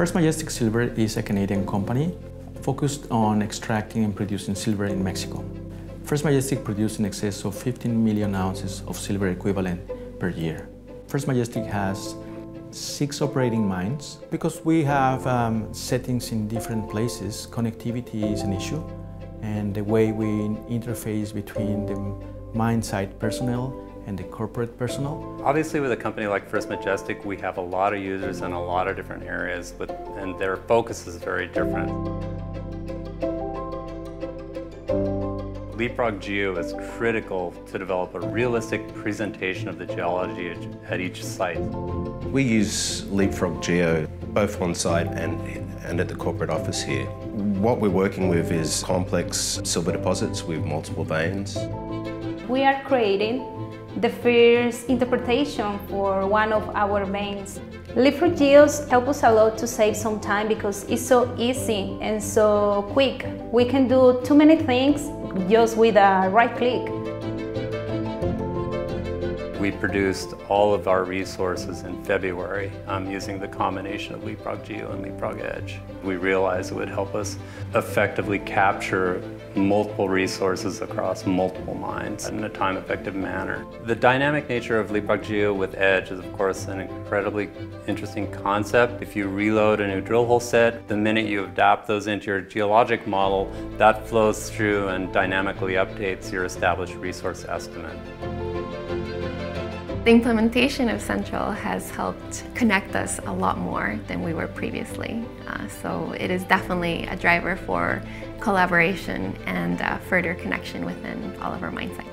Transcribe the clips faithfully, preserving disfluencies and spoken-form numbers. First Majestic Silver is a Canadian company focused on extracting and producing silver in Mexico. First Majestic produced in excess of fifteen million ounces of silver equivalent per year. First Majestic has six operating mines. Because we have um, settings in different places, connectivity is an issue, and the way we interface between the mine site personnel and the corporate personnel. Obviously with a company like First Majestic, we have a lot of users in a lot of different areas, with, and their focus is very different. Leapfrog Geo is critical to develop a realistic presentation of the geology at each site. We use Leapfrog Geo both on site and, and at the corporate office here. What we're working with is complex silver deposits with multiple veins. We are creating the first interpretation for one of our veins. Leapfrog Geo helps us a lot to save some time because it's so easy and so quick. We can do too many things just with a right click. We produced all of our resources in February um, using the combination of Leapfrog Geo and Leapfrog Edge. We realized it would help us effectively capture multiple resources across multiple mines in a time-effective manner. The dynamic nature of Leapfrog Geo with Edge is, of course, an incredibly interesting concept. If you reload a new drill hole set, the minute you adapt those into your geologic model, that flows through and dynamically updates your established resource estimate. The implementation of Central has helped connect us a lot more than we were previously. Uh, so it is definitely a driver for collaboration and uh, further connection within all of our mine sites.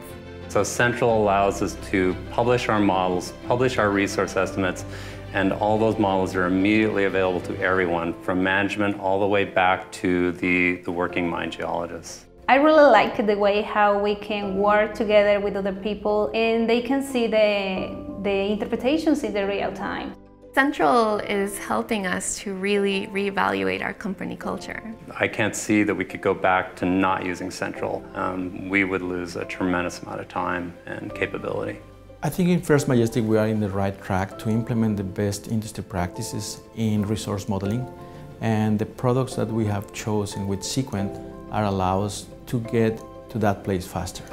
So Central allows us to publish our models, publish our resource estimates, and all those models are immediately available to everyone, from management all the way back to the, the working mine geologists. I really like the way how we can work together with other people and they can see the, the interpretations in the real time. Central is helping us to really reevaluate our company culture. I can't see that we could go back to not using Central. Um, we would lose a tremendous amount of time and capability. I think in First Majestic we are in the right track to implement the best industry practices in resource modeling, and the products that we have chosen with Sequent are allow us to get to that place faster.